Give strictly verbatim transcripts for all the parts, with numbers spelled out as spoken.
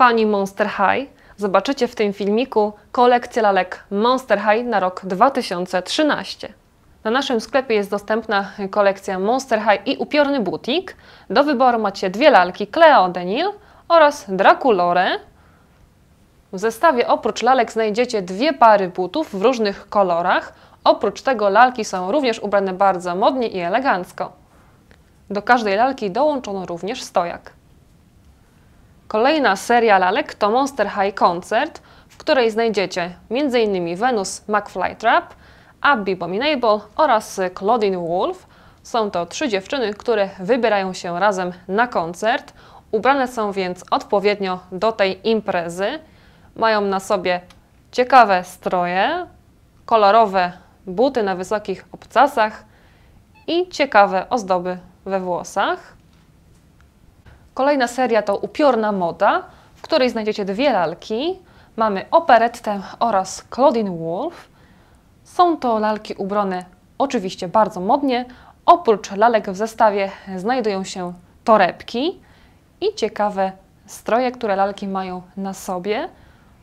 fani Monster High, zobaczycie w tym filmiku kolekcję lalek Monster High na rok dwa tysiące trzynasty. Na naszym sklepie jest dostępna kolekcja Monster High i Upiorny Butik. Do wyboru macie dwie lalki Cleo De Nile oraz Draculaurę. W zestawie oprócz lalek znajdziecie dwie pary butów w różnych kolorach. Oprócz tego lalki są również ubrane bardzo modnie i elegancko. Do każdej lalki dołączono również stojak. Kolejna seria lalek to Monster High Concert, w której znajdziecie między innymi Venus McFlytrap, Abbey Bominable oraz Clawdeen Wolf. Są to trzy dziewczyny, które wybierają się razem na koncert. Ubrane są więc odpowiednio do tej imprezy. Mają na sobie ciekawe stroje, kolorowe buty na wysokich obcasach i ciekawe ozdoby we włosach. Kolejna seria to Upiorna Moda, w której znajdziecie dwie lalki. Mamy Operettę oraz Clawdeen Wolf. Są to lalki ubrane oczywiście bardzo modnie. Oprócz lalek w zestawie znajdują się torebki i ciekawe stroje, które lalki mają na sobie.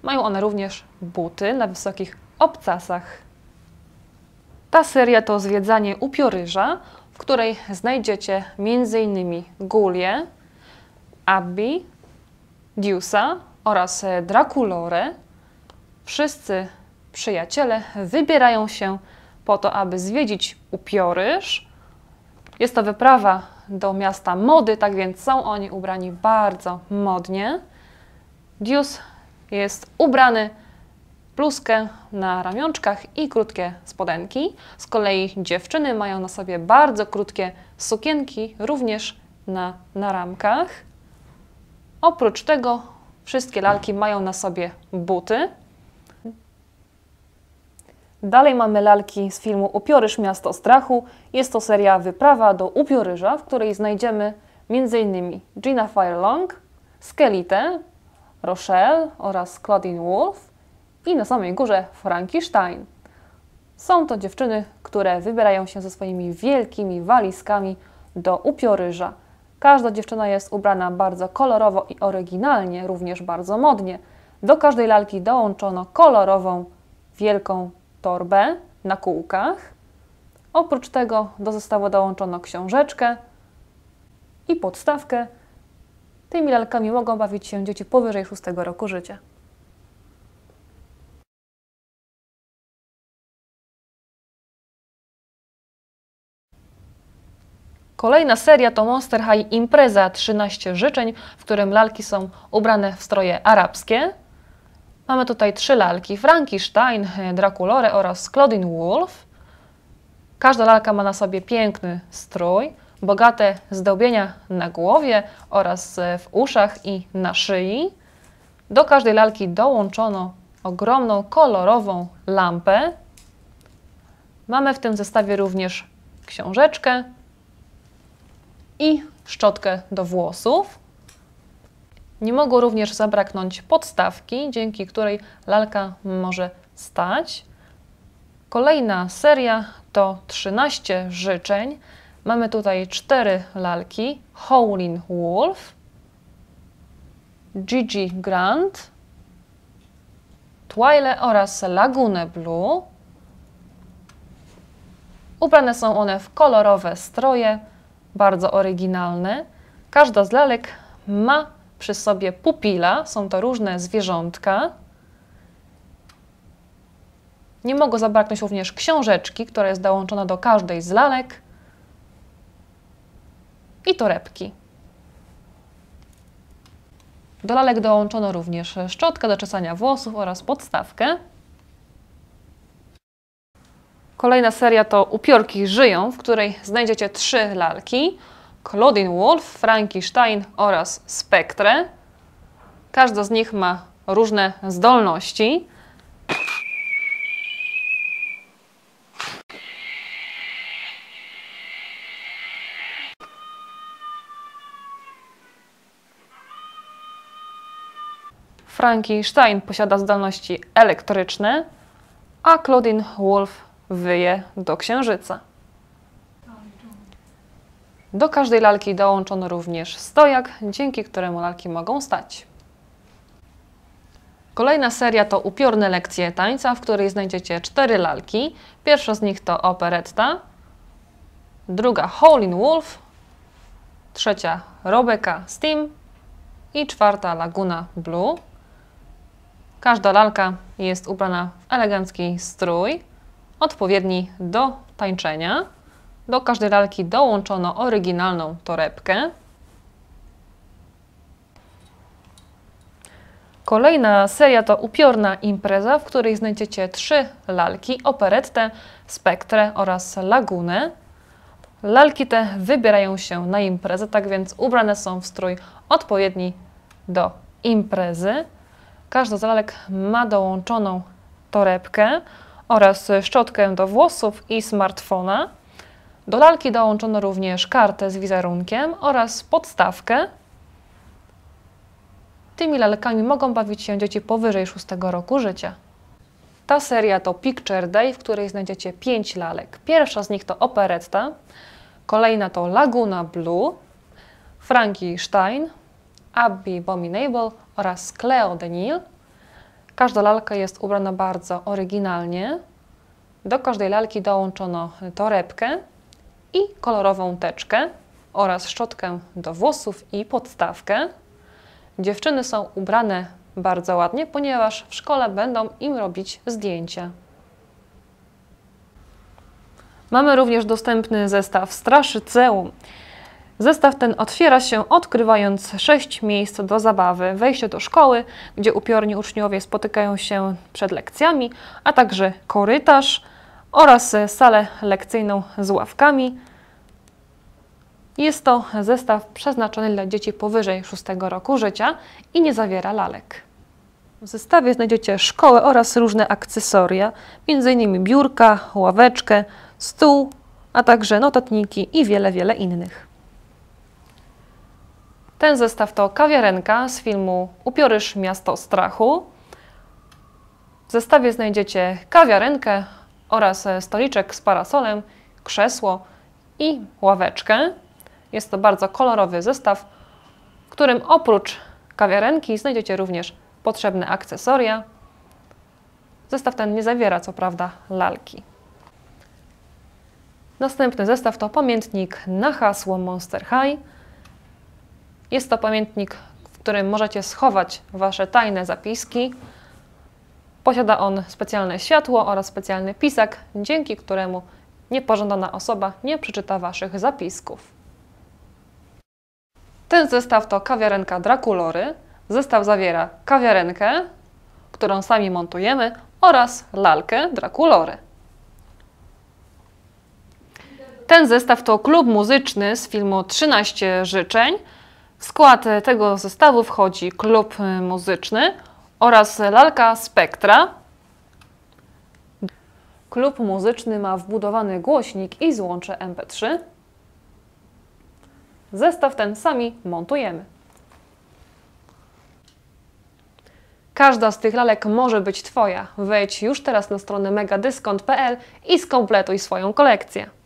Mają one również buty na wysokich obcasach. Ta seria to Zwiedzanie Upioryża, w której znajdziecie między innymi Gulię, Abbey, Deusa oraz Draculaurę. Wszyscy przyjaciele wybierają się po to, aby zwiedzić Upioryż. Jest to wyprawa do miasta mody, tak więc są oni ubrani bardzo modnie. Deus jest ubrany w bluzkę na ramionczkach i krótkie spodenki. Z kolei dziewczyny mają na sobie bardzo krótkie sukienki, również na naramkach. Oprócz tego wszystkie lalki mają na sobie buty. Dalej mamy lalki z filmu Upioryż Miasto Strachu. Jest to seria Wyprawa do Upioryża, w której znajdziemy między innymi Gina Firelong, Skelite, Rochelle oraz Clawdeen Wolf i na samej górze Frankie Stein. Są to dziewczyny, które wybierają się ze swoimi wielkimi walizkami do Upioryża. Każda dziewczyna jest ubrana bardzo kolorowo i oryginalnie, również bardzo modnie. Do każdej lalki dołączono kolorową, wielką torbę na kółkach. Oprócz tego do zestawu dołączono książeczkę i podstawkę. Tymi lalkami mogą bawić się dzieci powyżej szóstego roku życia. Kolejna seria to Monster High Impreza trzynaście życzeń, w którym lalki są ubrane w stroje arabskie. Mamy tutaj trzy lalki: Frankie Stein, Draculaurę oraz Clawdeen Wolf. Każda lalka ma na sobie piękny strój, bogate zdobienia na głowie oraz w uszach i na szyi. Do każdej lalki dołączono ogromną, kolorową lampę. Mamy w tym zestawie również książeczkę i szczotkę do włosów. Nie mogło również zabraknąć podstawki, dzięki której lalka może stać. Kolejna seria to trzynaście życzeń. Mamy tutaj cztery lalki: Howlin Wolf, Gigi Grant, Twilight oraz Lagunę Blue. Ubrane są one w kolorowe stroje, bardzo oryginalne. Każda z lalek ma przy sobie pupila, są to różne zwierzątka. Nie mogło zabraknąć również książeczki, która jest dołączona do każdej z lalek, i torebki. Do lalek dołączono również szczotkę do czesania włosów oraz podstawkę. Kolejna seria to Upiorki Żyją, w której znajdziecie trzy lalki: Clawdeen Wolf, Frankie Stein oraz Spectrę. Każda z nich ma różne zdolności. Frankie Stein posiada zdolności elektryczne, a Clawdeen Wolf wyje do księżyca. Do każdej lalki dołączono również stojak, dzięki któremu lalki mogą stać. Kolejna seria to upiorne lekcje tańca, w której znajdziecie cztery lalki. Pierwsza z nich to Operetta, druga Howlin Wolf, trzecia Robecca Steam i czwarta Laguna Blue. Każda lalka jest ubrana w elegancki strój, odpowiedni do tańczenia. Do każdej lalki dołączono oryginalną torebkę. Kolejna seria to upiorna impreza, w której znajdziecie trzy lalki, Operettę, Spectrę oraz Lagunę. Lalki te wybierają się na imprezę, tak więc ubrane są w strój odpowiedni do imprezy. Każda z lalek ma dołączoną torebkę oraz szczotkę do włosów i smartfona. Do lalki dołączono również kartę z wizerunkiem oraz podstawkę. Tymi lalkami mogą bawić się dzieci powyżej szóstego roku życia. Ta seria to Picture Day, w której znajdziecie pięć lalek. Pierwsza z nich to Operetta, kolejna to Laguna Blue, Frankie Stein, Abbey Bominable oraz Cleo De Nile. Każda lalka jest ubrana bardzo oryginalnie. Do każdej lalki dołączono torebkę i kolorową teczkę oraz szczotkę do włosów i podstawkę. Dziewczyny są ubrane bardzo ładnie, ponieważ w szkole będą im robić zdjęcia. Mamy również dostępny zestaw Straszyceum. Zestaw ten otwiera się, odkrywając sześć miejsc do zabawy, wejście do szkoły, gdzie upiorni uczniowie spotykają się przed lekcjami, a także korytarz oraz salę lekcyjną z ławkami. Jest to zestaw przeznaczony dla dzieci powyżej szóstego roku życia i nie zawiera lalek. W zestawie znajdziecie szkołę oraz różne akcesoria, między innymi biurka, ławeczkę, stół, a także notatniki i wiele, wiele innych. Ten zestaw to kawiarenka z filmu Upioryż Miasto Strachu. W zestawie znajdziecie kawiarenkę oraz stoliczek z parasolem, krzesło i ławeczkę. Jest to bardzo kolorowy zestaw, w którym oprócz kawiarenki znajdziecie również potrzebne akcesoria. Zestaw ten nie zawiera co prawda lalki. Następny zestaw to pamiętnik na hasło Monster High. Jest to pamiętnik, w którym możecie schować Wasze tajne zapiski. Posiada on specjalne światło oraz specjalny pisak, dzięki któremu niepożądana osoba nie przeczyta Waszych zapisków. Ten zestaw to kawiarenka Draculaury. Zestaw zawiera kawiarenkę, którą sami montujemy, oraz lalkę Draculaury. Ten zestaw to klub muzyczny z filmu trzynaście życzeń. W skład tego zestawu wchodzi klub muzyczny oraz lalka Spectra. Klub muzyczny ma wbudowany głośnik i złącze M P trzy. Zestaw ten sami montujemy. Każda z tych lalek może być Twoja. Wejdź już teraz na stronę mega dyskont kropka p l i skompletuj swoją kolekcję.